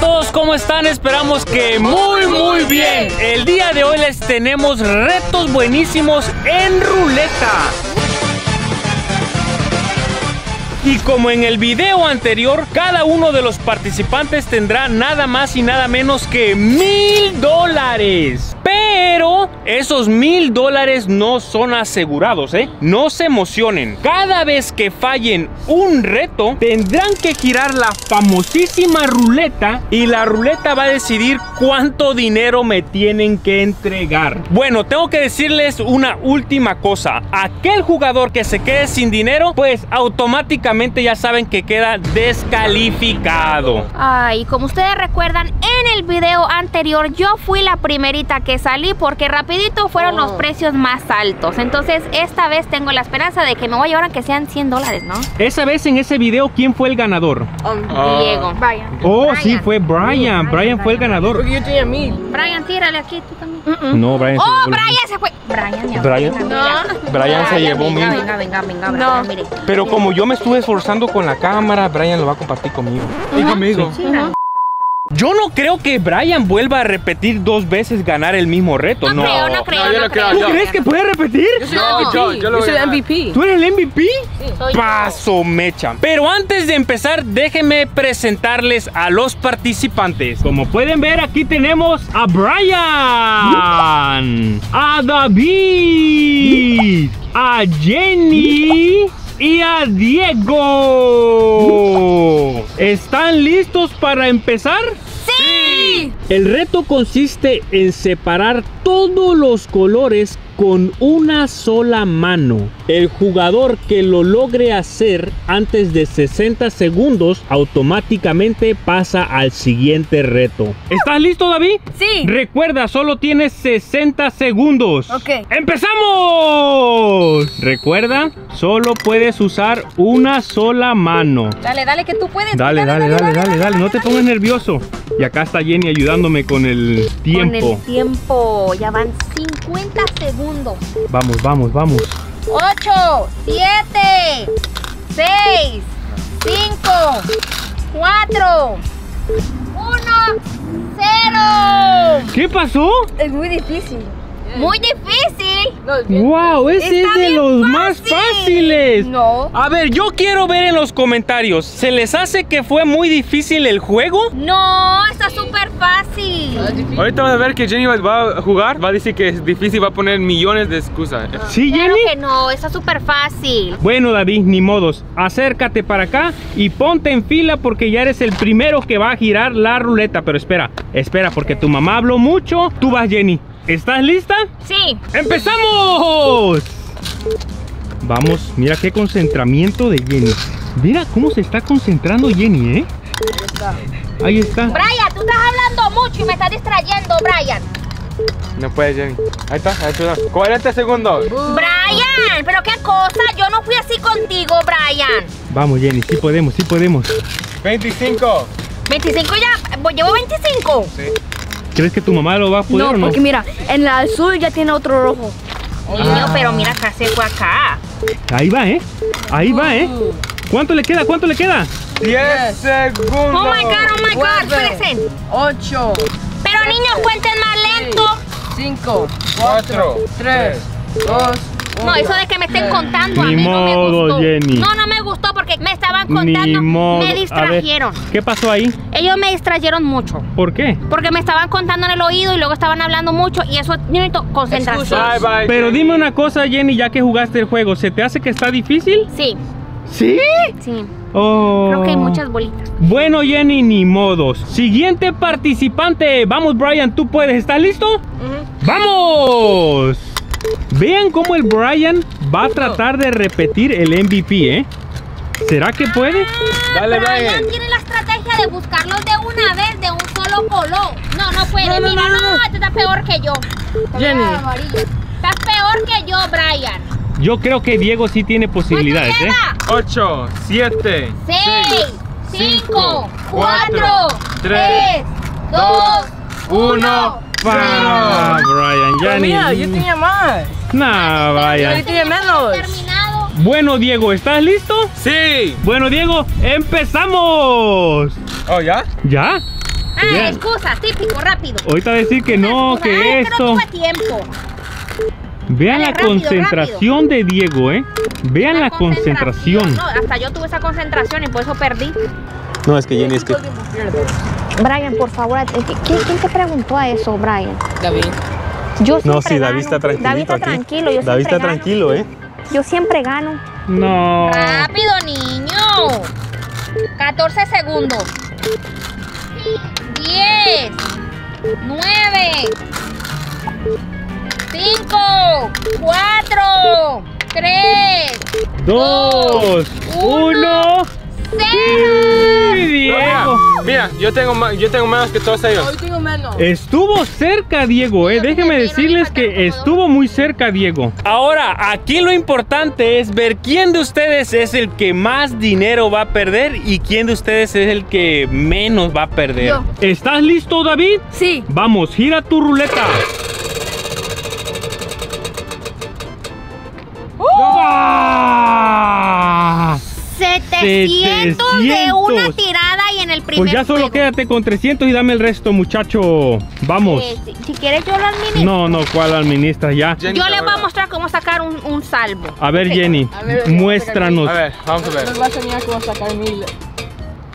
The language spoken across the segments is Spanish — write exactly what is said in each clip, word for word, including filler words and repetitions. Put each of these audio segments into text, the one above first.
todos, ¿cómo están? Esperamos que muy muy bien. El día de hoy les tenemos retos buenísimos en ruleta. Y como en el video anterior, cada uno de los participantes tendrá nada más y nada menos que mil dólares. Pero esos mil dólares no son asegurados, ¿eh? No se emocionen. Cada vez que fallen un reto, tendrán que girar la famosísima ruleta y la ruleta va a decidir cuánto dinero me tienen que entregar. Bueno, tengo que decirles una última cosa. Aquel jugador que se quede sin dinero, pues automáticamente ya saben que queda descalificado. Ay, como ustedes recuerdan, en el video anterior yo fui la primerita que salí porque rapidito fueron oh. los precios más altos. Entonces esta vez tengo la esperanza de que me voy a llevar aunque sean cien dólares, ¿no? Esa vez en ese video, ¿quién fue el ganador? Oh, Diego. Uh, Brian. Oh, Brian. Sí, fue Brian. Sí, Brian, Brian, Brian fue el ganador. Porque yo tenía mil. Brian, tírale aquí, tú también. Uh -uh. No, Brian. Oh, se Brian se fue. Brian, ya. Brian. Brian, no. Brian se Brian, llevó mil. Venga, venga, venga, venga. No. Mire. Pero como yo me estuve esforzando con la cámara, Brian lo va a compartir conmigo. ¿Y conmigo? Sí, sí, no. Yo no creo que Brian vuelva a repetir dos veces ganar el mismo reto. No, no creo, no creo, no, yo no creo. ¿Tú yo, crees yo, que no. puede repetir? Yo soy no. el M V P. Yo, yo yo soy M V P. ¿Tú eres el M V P? Sí, soy Paso yo. mecha. Pero antes de empezar, déjenme presentarles a los participantes. Como pueden ver, aquí tenemos a Brian, a David, a Jenny y a Diego. ¿Están listos para empezar? ¡Sí! El reto consiste en separar todos los colores con una sola mano. El jugador que lo logre hacer antes de sesenta segundos automáticamente pasa al siguiente reto. ¿Estás listo, David? Sí. Recuerda, solo tienes sesenta segundos. Ok. ¡Empezamos! Recuerda, solo puedes usar una sola mano. Dale, dale, que tú puedes. Dale, dale, dale, dale, dale, dale, dale, dale. No te pongas nervioso. Y acá está Jenny ayudándome con el tiempo. Con el tiempo. Ya van cincuenta segundos. Vamos, vamos, vamos. ocho, siete, seis, cinco, cuatro, uno, cero. ¿Qué pasó? Es muy difícil. Muy difícil. Wow, ese es de los más fáciles. No. A ver, yo quiero ver en los comentarios. ¿Se les hace que fue muy difícil el juego? No, está súper fácil. Ahorita vas a ver que Jenny va a jugar. Va a decir que es difícil, va a poner millones de excusas. ¿Sí, Jenny? Claro que no, está súper fácil. Bueno, David, ni modos. Acércate para acá y ponte en fila porque ya eres el primero que va a girar la ruleta. Pero espera, espera, porque tu mamá habló mucho. Tú vas, Jenny. ¿Estás lista? Sí. ¡Empezamos! Vamos, mira qué concentramiento de Jenny. Mira cómo se está concentrando Jenny, ¿eh? Ahí está. Ahí está. Brian, tú estás hablando mucho y me estás distrayendo, Brian. No puedes, Jenny. Ahí está, ahí está. cuarenta segundos. Brian, pero qué cosa, yo no fui así contigo, Brian. Vamos, Jenny, sí podemos, sí podemos. veinticinco. ¿veinticinco ya? ¿Llevo veinticinco? Sí. ¿Crees que tu mamá lo va a poder? No, o no, porque mira, en la azul ya tiene otro rojo. Oye, ah. no, pero mira, acá se fue acá. Ahí va, ¿eh? Ahí uh. va, ¿eh? ¿Cuánto le queda? ¿Cuánto le queda? diez segundos. Oh my God, oh my God, espérense. ocho. Pero siete, niños, cuenten más lento. cinco, cuatro, tres, dos. No, eso de que me estén contando Ni a mí modo, no me gustó. Jenny. No, no me gustó porque me estaban contando. Me distrajeron. Ver, ¿qué pasó ahí? Ellos me distrajeron mucho. ¿Por qué? Porque me estaban contando en el oído y luego estaban hablando mucho y eso necesito concentración. Bye, bye, Pero dime una cosa, Jenny, ya que jugaste el juego, ¿se te hace que está difícil? Sí. ¿Sí? Sí. Oh. Creo que hay muchas bolitas. Bueno, Jenny, ni modos. Siguiente participante. Vamos, Brian, tú puedes. ¿Estás listo? Uh-huh. ¡Vamos! Vean cómo el Brian va a tratar de repetir el M V P, ¿eh? ¿Será que puede? Ah, Dale, Brian. Brian tiene la estrategia de buscarlos de una vez, de un solo color. No, no puede. No, no, Mira, no, no, no. Tú estás peor que yo. Jenny. Estás peor que yo, Brian. Yo creo que Diego sí tiene posibilidades, ¿eh? ocho, siete, seis, cinco, cuatro, tres, dos, uno. ¡Para, Brian! Ya ni... Mira, yo tenía más. Nah, Brian. Yo tenía menos. Bueno, Diego, ¿estás listo? Sí. Bueno, Diego, empezamos. ¿Oh, ya? ¿Ya? Ah, bien. Excusas, típico, rápido. Ahorita decir que no, excusa, que ay, esto. No tuve tiempo. Vean dale, la rápido, concentración rápido. de Diego, ¿eh? Vean la, la concentración. concentración. No, hasta yo tuve esa concentración y por eso perdí. No, es que Jenny, es que... Brian, por favor, ¿quién, quién te preguntó a eso, Brian? David. Yo no, sí, David está tranquilo. David está tranquilo, yo David está tranquilo, ¿eh? Yo siempre gano. No. Rápido, niño. catorce segundos. diez, nueve, cinco, cuatro, tres, dos, uno, cero. Sí, Diego. Mira, yo tengo más, yo tengo menos que todos ellos. Hoy tengo menos. Estuvo cerca, Diego, eh. Déjenme decirles que estuvo muy cerca, Diego. Ahora, aquí lo importante es ver quién de ustedes es el que más dinero va a perder y quién de ustedes es el que menos va a perder. Yo. ¿Estás listo, David? Sí. Vamos, gira tu ruleta. setecientos de una tirada y en el primer Pues ya solo juego. Quédate con trescientos y dame el resto, muchacho. Vamos. Eh, si, si quieres yo lo administro. No, no, ¿cuál administra ya? Jenny, yo les voy a mostrar cómo sacar un, un salvo. A ver, sí. Jenny, a ver, muéstranos. A ver, vamos a ver. Nos vas a enseñar cómo sacar mil.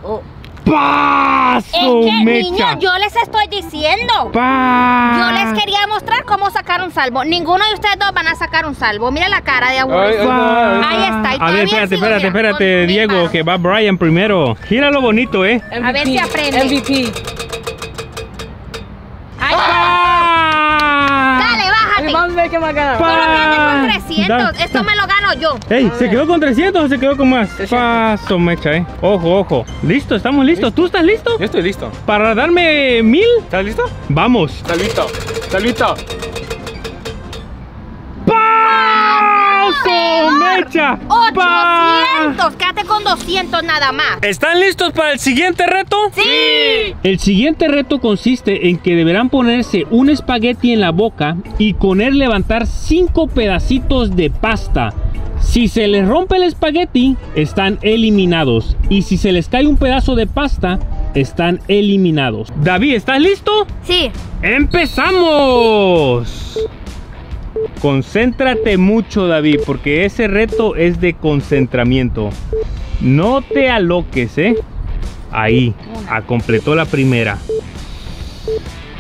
Oh. ¡Paso, es que, mecha! Niño, yo les estoy diciendo. Pa. Yo les quería mostrar cómo sacar un salvo. Ninguno de ustedes dos van a sacar un salvo. Mira la cara de aburrido. Ahí está. Y a ver, espérate, espérate, espérate, Diego, que va Brian primero. Gíralo bonito, ¿eh? M V P, a ver si aprende. M V P. Ay, ah. Dale, bájate. Vamos a ver qué me ha ganado. Yo lo gané con trescientos. Da. Esto me lo gano yo. Ey, ¿se quedó con trescientos o se quedó con más? Paso, mecha, ¿eh? Ojo, ojo. ¿Listo? ¿Estamos listos? ¿Listo? ¿Tú estás listo? Yo estoy listo. ¿Para darme mil? ¿Estás listo? Vamos. ¿Estás listo? ¿Estás listo? ¡Paso, mecha! ¡ochocientos! Quédate con doscientos nada más. ¿Están listos para el siguiente reto? ¡Sí! El siguiente reto consiste en que deberán ponerse un espagueti en la boca y con él levantar cinco pedacitos de pasta. Si se les rompe el espagueti, están eliminados. Y si se les cae un pedazo de pasta, están eliminados. David, ¿estás listo? Sí. ¡Empezamos! Concéntrate mucho, David, porque ese reto es de concentramiento. No te aloques, ¿eh? Ahí, ah, completó la primera.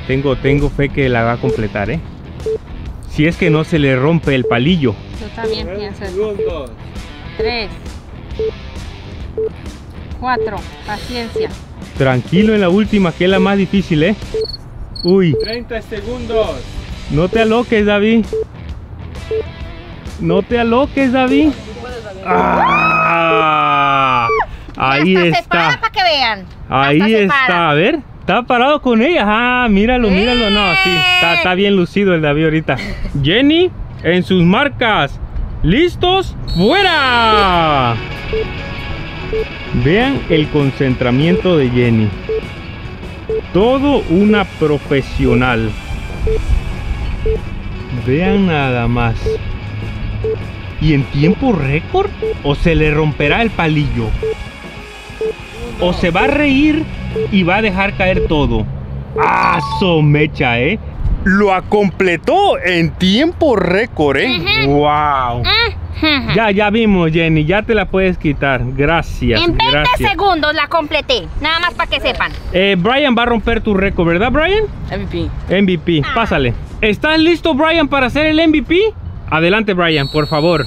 Tengo, tengo fe que la va a completar, ¿eh? Si es que no se le rompe el palillo. Yo también pienso eso. Tres. Cuatro. Paciencia. Tranquilo en la última, que es la más difícil, ¿eh? Uy. treinta segundos. No te aloques, David. No te aloques, David. Ah, ahí está. Se para para que vean. Ahí está, a ver. Está parado con ella, ah, míralo, míralo, no, sí, está, está bien lucido el David ahorita. Jenny, en sus marcas, listos, fuera. Vean el concentramiento de Jenny. Todo una profesional. Vean nada más. ¿Y en tiempo récord? ¿O se le romperá el palillo? ¿O se va a reír? Y va a dejar caer todo. ¡Ah, somecha, eh! Lo completó en tiempo récord, eh. Uh-huh. ¡Wow! Uh-huh. Ya, ya vimos, Jenny. Ya te la puedes quitar. Gracias. En veinte segundos la completé. Nada más para que sepan. Eh, Brian va a romper tu récord, ¿verdad, Brian? M V P. M V P. Ah. Pásale. ¿Estás listo, Brian, para hacer el M V P? Adelante, Brian, por favor.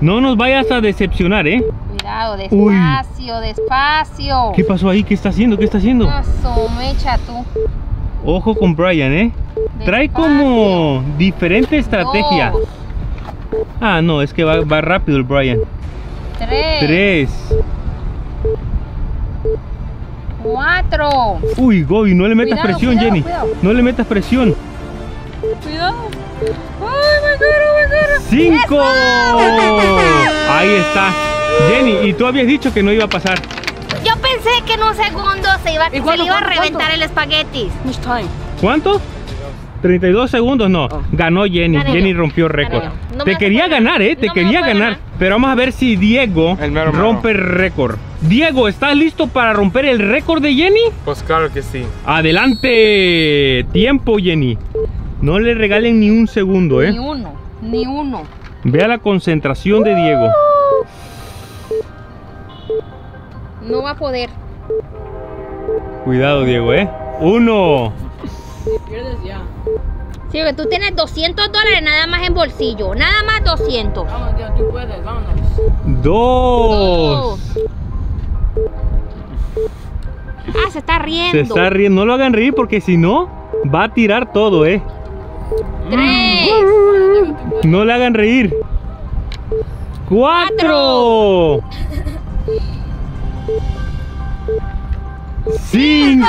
No nos vayas a decepcionar, ¿eh? Cuidado, despacio, Uy. despacio. ¿Qué pasó ahí? ¿Qué está haciendo? ¿Qué está haciendo? Paso, mecha, tú. Ojo con Brian, ¿eh? Despacio. Trae como diferente estrategia. Dos. Ah, no, es que va, va rápido el Brian. Tres. Tres. Cuatro. Uy, Gobi, no le metas cuidado, presión, cuidado, Jenny. Cuidado. No le metas presión. Cuidado. ¡Ay, me quiero, me quiero! ¡Cinco! ¡Eso! Ahí está. Jenny, y tú habías dicho que no iba a pasar. Yo pensé que en un segundo se, iba, se cuánto, le iba a cuánto, reventar cuánto? el espagueti. ¿Cuánto? treinta y dos segundos, no. Oh. Ganó Jenny. Gané Jenny yo. rompió récord. No Te quería ganar, ¿eh? No Te quería ganar. ganar. Pero vamos a ver si Diego el mero, rompe récord. Diego, ¿estás listo para romper el récord de Jenny? Pues claro que sí. ¡Adelante! Tiempo, Jenny. No le regalen ni un segundo, ¿eh? Ni uno, ni uno. Vea la concentración de Diego. No va a poder. Cuidado, Diego, ¿eh? Uno. Te pierdes ya. Sí, porque tú tienes doscientos dólares nada más en bolsillo. Nada más doscientos. Vamos, Diego, tú puedes, vámonos. Dos. Dos. Ah, se está riendo. Se está riendo. No lo hagan reír porque si no, va a tirar todo, ¿eh? Tres. No le hagan reír. Cuatro. Cinco.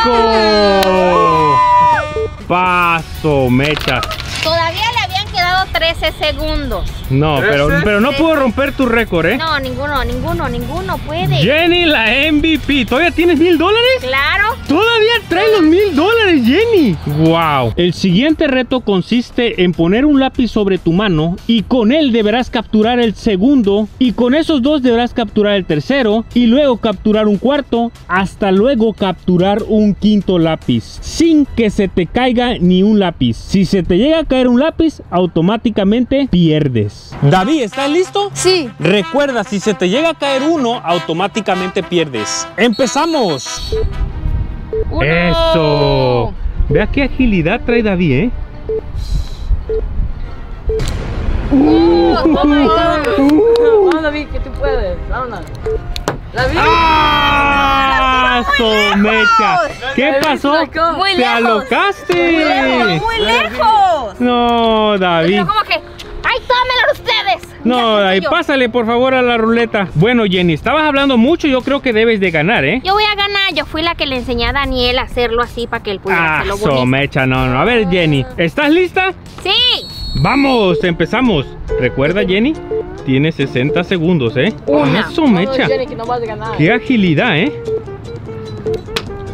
Paso, mecha. Todavía le habían quedado trece segundos. No, pero, pero no pudo romper tu récord, ¿eh? No, ninguno, ninguno, ninguno puede. Jenny, la M V P. ¿Todavía tienes mil dólares? Claro. Todavía trae los mil dólares, Jenny. Wow. El siguiente reto consiste en poner un lápiz sobre tu mano y con él deberás capturar el segundo y con esos dos deberás capturar el tercero y luego capturar un cuarto hasta luego capturar un quinto lápiz sin que se te caiga ni un lápiz. Si se te llega a caer un lápiz, automáticamente pierdes. David, ¿estás listo? Sí. Recuerda, si se te llega a caer uno, automáticamente pierdes. ¡Empezamos! ¡Uno! ¡Eso! Vea qué agilidad trae David, ¿eh? ¡Uh! ¡Oh, my God! Uh. Vamos, David, que tú puedes. Vámonos. ¡David! ¡Ah! ¡Somecha! ¿Qué pasó? Muy lejos. ¡Te alocaste! ¡Muy lejos! ¡Muy lejos! No, David. Pero como que... ¡Ay, tómenlo ustedes! No, ahí pásale por favor a la ruleta. Bueno, Jenny, estabas hablando mucho. Yo creo que debes de ganar, ¿eh? Yo voy a ganar. Yo fui la que le enseñé a Daniel a hacerlo así para que él pudiera hacerlo bonito. Ah, somecha, no, no. A ver, Jenny, ¿estás lista? Sí. Vamos, empezamos. Recuerda, Jenny, tienes sesenta segundos, ¿eh? Una. Ah, somecha. No, Jenny, que no vas a ganar. Qué agilidad, ¿eh?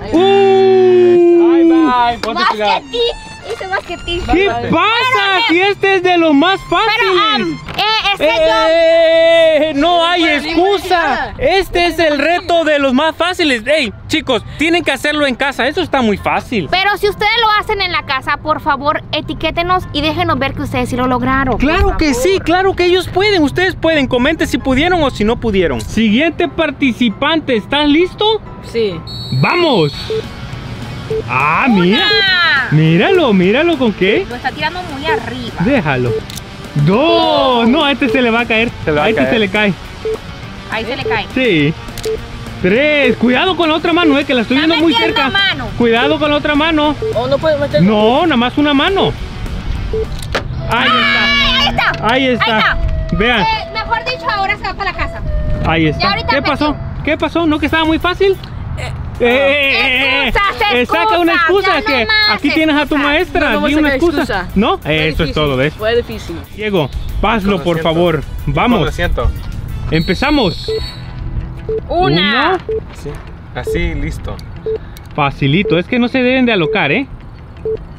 Ay, uh, bye, bye. Ponte cuidado. Que ¿Qué pasa? Pero, si este es de los más fáciles. Um, eh, este eh, yo... No hay excusa. Este es el reto de los más fáciles. Hey, chicos, tienen que hacerlo en casa. Eso está muy fácil. Pero si ustedes lo hacen en la casa, por favor, etiquétenos y déjenos ver que ustedes sí lo lograron. Claro que sí, claro que ellos pueden. Ustedes pueden. Comenten si pudieron o si no pudieron. Siguiente participante, ¿estás listo? Sí. ¡Vamos! Ah, Una. mira, míralo, míralo con qué. Lo está tirando muy arriba. Déjalo. No, no, a este se le va a caer. Se va a, a este caer. se le cae. Ahí se le cae. Sí. Tres. Cuidado con la otra mano, eh, que la estoy viendo muy cerca. Mano. Cuidado con la otra mano. Oh, no puedo meter. No, nada más una mano. Ahí Ay, está. Ahí está. Ahí está. Vean. Eh, mejor dicho, ahora se va para la casa. Ahí está. ¿Qué pecho. pasó? ¿Qué pasó? ¿No que estaba muy fácil? Eh, eh, eh, excusas, eh, saca una excusa que aquí tienes a tu maestra. No, no di una excusa. excusa. No, fue eso difícil, es todo. ¿Ves? Fue difícil. Diego, pásalo por favor. Vamos. Lo siento. Empezamos. Una. una. Sí. Así, listo. Facilito. Es que no se deben de alocar, ¿eh?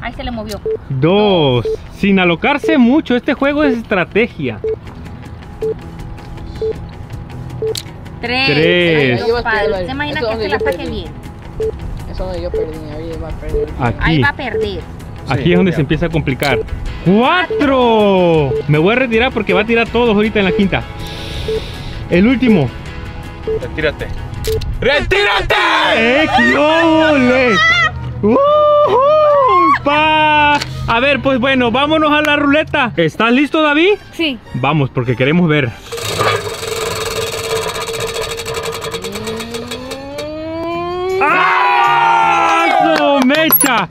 Ahí se le movió. Dos. Sin alocarse mucho. Este juego es estrategia. Tres. Tres. Ay, ¿se imagina que se la saque bien? Eso es donde yo perdí. Ahí va a perder. Aquí. Ahí va a perder. Aquí sí, es donde ya se empieza a complicar. Cuatro. Me voy a retirar porque va a tirar todos ahorita en la quinta. El último. Retírate. ¡Retírate! ¡Exole! ¡Uh! Pa. A ver, pues bueno, vámonos a la ruleta. ¿Estás listo, David? Sí. Vamos, porque queremos ver. Mecha,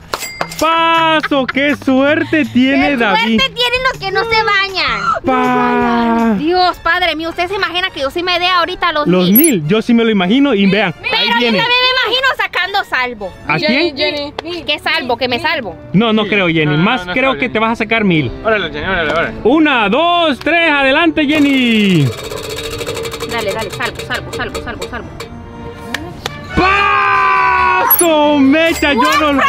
paso, qué suerte tiene David. Qué suerte tienen los que no se bañan. Pa. Dios, padre mío, usted se imagina que yo sí me dé ahorita los, los mil. Los mil, yo sí me lo imagino y mil, vean. Mil. Pero yo también me imagino sacando salvo. ¿A quién? Jenny, Jenny. ¿Qué salvo? ¿Que me salvo? No, no creo, Jenny. No, no, Más no, no, creo no, que Jenny. te vas a sacar mil. Órale, Jenny, órale, órale. Una, dos, tres, adelante, Jenny. Dale, dale, salvo, salvo, salvo, salvo, salvo. ¡Paso, mecha! Yo no lo...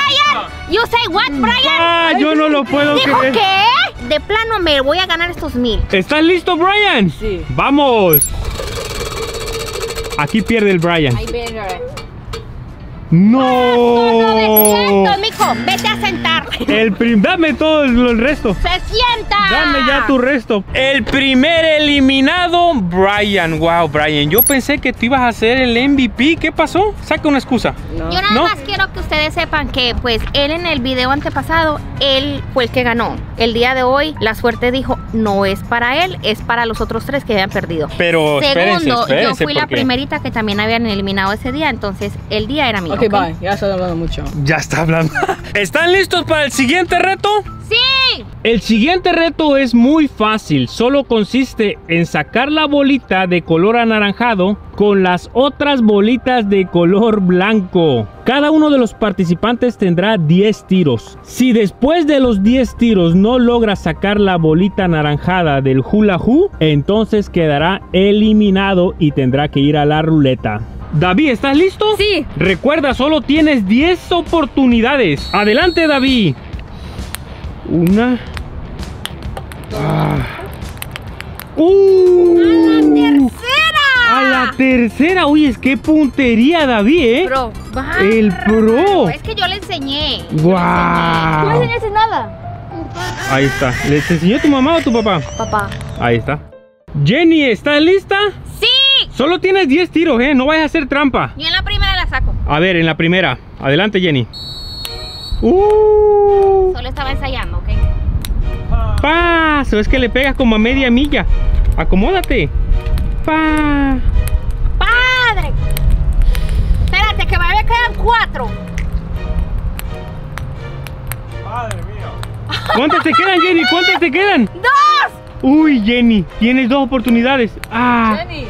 You say what, Brian? Ah, yo no lo puedo creer. ¿Dijo qué? De plano me voy a ganar estos mil. ¿Estás listo, Brian? Sí. ¡Vamos! Aquí pierde el Brian. Ahí pierde el Brian. ¡No! ¡novecientos, mijo! ¡Vete a sentar! El prim... ¡Dame todo el, el resto! ¡Se sienta! ¡Dame ya tu resto! El primer eliminado, Brian. Wow, Brian, yo pensé que tú ibas a ser el M V P. ¿Qué pasó? Saca una excusa. No. Yo nada ¿No? más quiero que ustedes sepan que, pues, él en el video antepasado, él fue el que ganó. El día de hoy, la suerte dijo, no es para él, es para los otros tres que habían perdido. Pero, Segundo, espérense, espérense, yo fui la qué? primerita que también habían eliminado ese día, entonces el día era mío. Okay. Okay, bye. Ya está hablando mucho. Ya está hablando. ¿Están listos para el siguiente reto? ¡Sí! El siguiente reto es muy fácil. Solo consiste en sacar la bolita de color anaranjado con las otras bolitas de color blanco. Cada uno de los participantes tendrá diez tiros. Si después de los diez tiros no logra sacar la bolita anaranjada del hula hoop, entonces quedará eliminado y tendrá que ir a la ruleta. David, ¿estás listo? Sí. Recuerda, solo tienes diez oportunidades. Adelante, David. Una. Ah. ¡Uh! ¡A la tercera! ¡A la tercera! Oye, es que puntería, David, ¿eh? Pro. El pro. Es que yo le enseñé. ¡Guau! Wow. No le enseñé nada. Ahí está. ¿Le enseñó tu mamá o tu papá? Papá. Ahí está. Jenny, ¿estás lista? Sí. Solo tienes diez tiros, ¿eh? No vayas a hacer trampa. Yo en la primera la saco. A ver, en la primera. Adelante, Jenny. Uh. Solo estaba ensayando, ¿ok? Paso, es que le pegas como a media milla. Acomódate. Pa. Padre. Espérate, que me quedan cuatro. Madre mía. ¿Cuántas te quedan, Jenny? ¿Cuántas te quedan? ¡Dos! Uy, Jenny, tienes dos oportunidades. Ah. Jenny.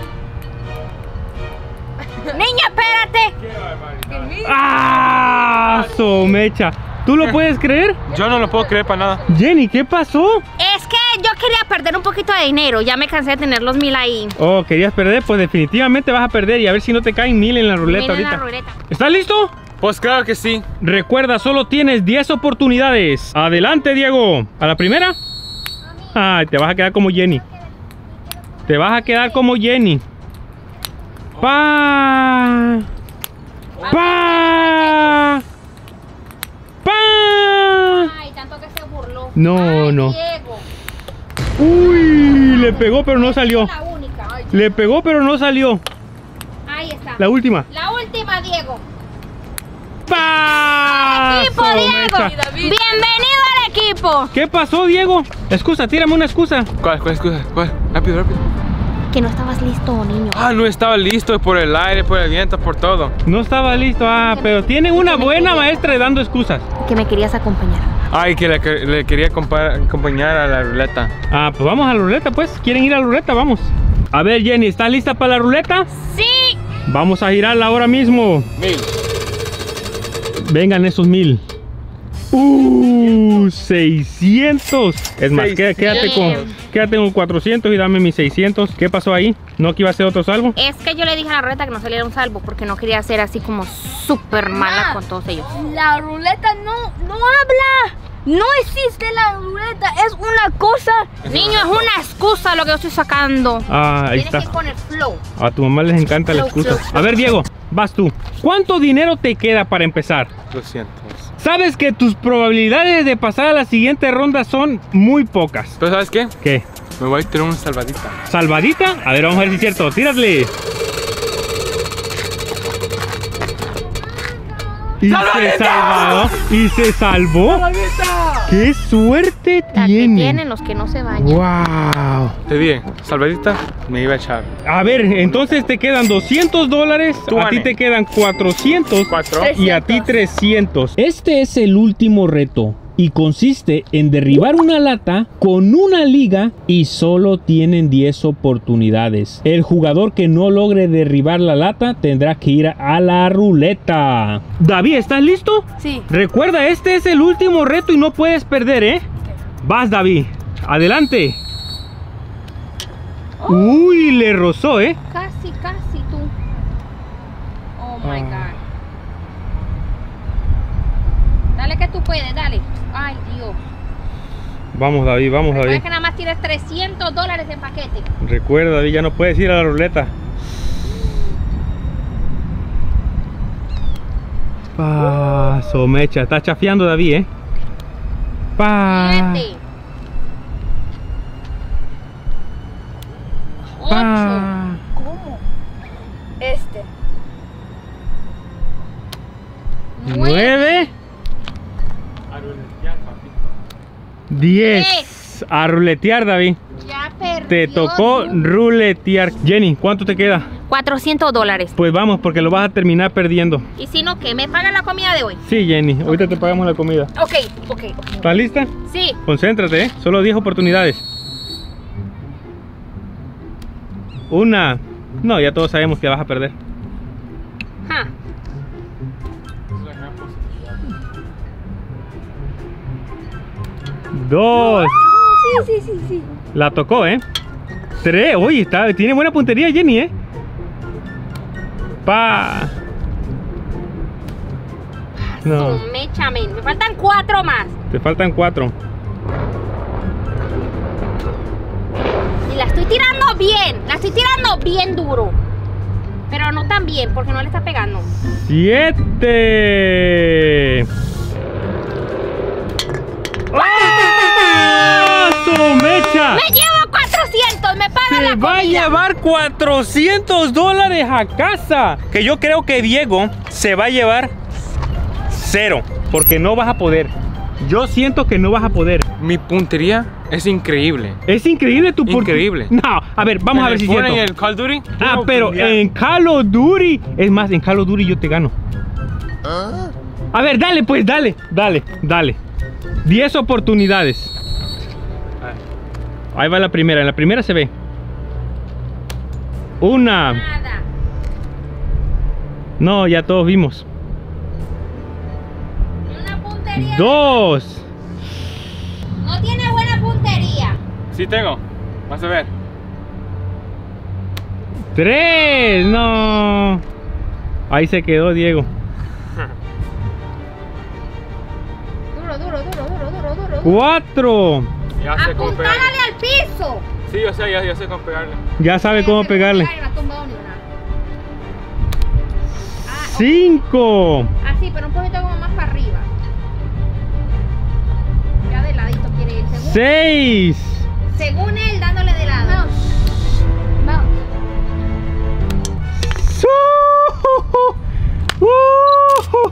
Niña, espérate. ¡Ah! Somecha. ¿Tú lo puedes creer? Yo no lo puedo creer para nada. Jenny, ¿qué pasó? Es que yo quería perder un poquito de dinero. Ya me cansé de tener los mil ahí. Oh, ¿querías perder? Pues definitivamente vas a perder. Y a ver si no te caen mil en la ruleta ahorita. En la ruleta. ¿Estás listo? Pues claro que sí. Recuerda, solo tienes diez oportunidades. Adelante, Diego. A la primera. Ay, te vas a quedar como Jenny. Te vas a quedar como Jenny. Pa, pa, pa. Ay, tanto que se burló. No, Ay, no. Diego. Uy, le pegó pero no salió. La única. Ay, le pegó pero no salió. Ahí está. La última. La última, Diego. Pa. Al equipo, Diego. Bienvenido al equipo. ¿Qué pasó, Diego? Excusa, tírame una excusa. ¿Cuál, cuál excusa? ¿Cuál? Rápido, rápido. Que no estabas listo, niño. Ah, no estaba listo por el aire, por el viento, por todo. No estaba listo, ah, que pero me, tienen una buena quería, maestra dando excusas. Que me querías acompañar. Ay, que le, le quería acompañar a la ruleta. Ah, pues vamos a la ruleta, pues. ¿Quieren ir a la ruleta? Vamos. A ver, Jenny, ¿estás lista para la ruleta? Sí. Vamos a girarla ahora mismo. Mil. Vengan esos mil. Uh, seiscientos. Es más, seiscientos. Quédate con... Quédate con cuatrocientos y dame mis seiscientos. ¿Qué pasó ahí? ¿No que iba a ser otro salvo? Es que yo le dije a la ruleta que no saliera un salvo porque no quería ser así como súper mala ah, con todos ellos. La ruleta no, no habla. No existe la ruleta. Es una cosa. Niño, es una excusa lo que yo estoy sacando. Ah, ahí Tienes está. que ir con el flow. A tu mamá les encanta flow, la excusa. Flow, flow. A ver, Diego, vas tú. ¿Cuánto dinero te queda para empezar? doscientos. Sabes que tus probabilidades de pasar a la siguiente ronda son muy pocas. ¿Pero sabes qué? ¿Qué? Me voy a tirar una salvadita. ¿Salvadita? A ver, vamos a ver si es cierto. ¡Tírale! Y ¡Salvadita! se salvó. Y se salvó. ¡Salvadita! ¡Qué suerte la tiene! Que tienen los que no se bañan. ¡Wow! Te dije, salvadita me iba a echar. A ver, entonces te quedan doscientos dólares. Tú a ti te quedan cuatrocientos. ¿Cuatro? Y a ti trescientos. Este es el último reto. Y consiste en derribar una lata con una liga y solo tienen diez oportunidades. El jugador que no logre derribar la lata tendrá que ir a la ruleta. David, ¿estás listo? Sí. Recuerda, este es el último reto y no puedes perder, ¿eh? Vas, David. Adelante. Oh. Uy, le rozó, ¿eh? Casi, casi tú. Oh, my ah. God. Dale que tú puedes, dale. Ay, Dios. Vamos, David, vamos, Recuerda David. Recuerda que nada más tienes trescientos dólares en paquete. Recuerda, David, ya no puedes ir a la ruleta. Paso, Mecha, está chafiando David, ¿eh? Pa. Siete. Pa. Ocho. ¿Cómo? Este. Nueve. Diez. A ruletear, David. Ya perdí. Te tocó ruletear. Jenny, ¿cuánto te queda? cuatrocientos dólares. Pues vamos, porque lo vas a terminar perdiendo. ¿Y si no, qué? ¿Me pagan la comida de hoy? Sí, Jenny, okay. Ahorita te pagamos la comida. Ok, ok, ok. ¿Estás lista? Sí. Concéntrate, ¿eh? Solo diez oportunidades. Una. No, ya todos sabemos que vas a perder. Huh. Dos. No, sí, sí, sí, sí. La tocó, ¿eh? Tres. Oye, está, tiene buena puntería Jenny, ¿eh? Pa. No. Méchame. Me faltan cuatro más. Te faltan cuatro. Y la estoy tirando bien. La estoy tirando bien duro. Pero no tan bien, porque no le está pegando. Siete. ¡Ah! ¡Su Mecha! Me llevo cuatrocientos, me pagan la comida. Va a llevar cuatrocientos dólares a casa. Que yo creo que Diego se va a llevar cero, porque no vas a poder. Yo siento que no vas a poder. Mi puntería es increíble. Es increíble tu puntería. Increíble. No, a ver, vamos a ver si es cierto. ¿En el Call of Duty? Ah, pero en Call of Duty. Es más, en Call of Duty yo te gano. Ah. A ver, dale pues, dale, dale, dale. diez oportunidades. Ahí va la primera. En la primera se ve. Una. Nada. No, ya todos vimos. Una puntería. Dos. No tiene buena puntería. Sí tengo. Vas a ver. Tres. No. Ahí se quedó Diego. Cuatro. Ya sé cómo pegarle al piso. Sí, yo sé, ya, ya sé cómo pegarle. Ya sabe sí, cómo pegarle. Cinco. Así, pero un poquito como más para arriba. Ya de ladito quiere ir. Según seis. Él, según él, dándole de lado. Vamos. Vamos. Uh, uh, uh.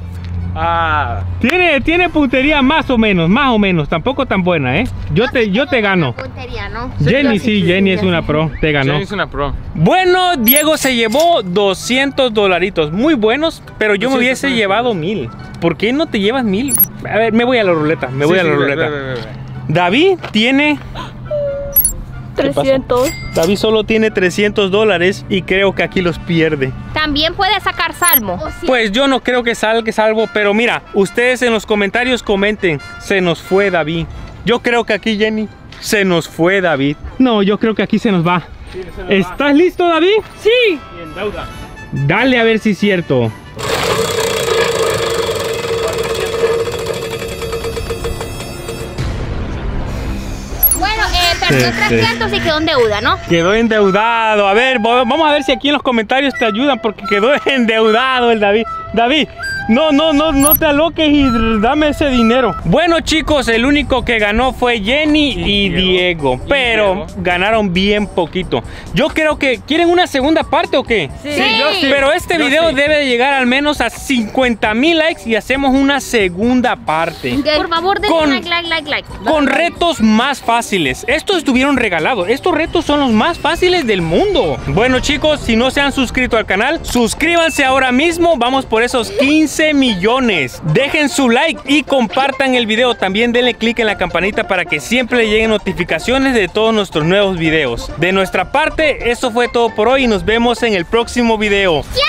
Ah. Tiene, tiene puntería más o menos, más o menos, tampoco tan buena, ¿eh? Yo no, te, yo te gano. Puntería, ¿no? Jenny sí, sí Jenny sí, es una pro, te ganó. Jenny es una pro. Bueno, Diego se llevó doscientos dolaritos, muy buenos, pero yo me hubiese doscientos llevado mil. ¿Por qué no te llevas mil? A ver, me voy a la ruleta, me voy sí, a la sí, ruleta. Ve, ve, ve, ve. David tiene... trescientos. David solo tiene trescientos dólares y creo que aquí los pierde. También puede sacar salmo. Oh, sí. Pues yo no creo que salga salvo, pero mira, ustedes en los comentarios comenten, se nos fue David. Yo creo que aquí, Jenny, se nos fue David. No, yo creo que aquí se nos va. Sí, se nos ¿Estás va. listo, David? Sí. Y en deuda. Dale a ver si es cierto. Quedó trescientos y quedó endeudado, ¿no? Quedó endeudado. A ver, vamos a ver si aquí en los comentarios te ayudan, porque quedó endeudado el David. David, no, no, no, no te aloques y dame ese dinero. Bueno, chicos, el único que ganó fue Jenny y, y Diego, Diego, pero y Diego. ganaron bien poquito. Yo creo que... ¿Quieren una segunda parte o qué? Sí, sí, yo sí. Pero este yo video sí. debe llegar al menos a cincuenta mil likes y hacemos una segunda parte. Okay. Por favor, denle like, like, like, like. Con retos más fáciles. Estos estuvieron regalados. Estos retos son los más fáciles del mundo. Bueno, chicos, si no se han suscrito al canal, suscríbanse ahora mismo. Vamos por esos quince millones. Dejen su like y compartan el video. También denle click en la campanita para que siempre le lleguen notificaciones de todos nuestros nuevos videos. De nuestra parte, eso fue todo por hoy y nos vemos en el próximo video. ¡Sí!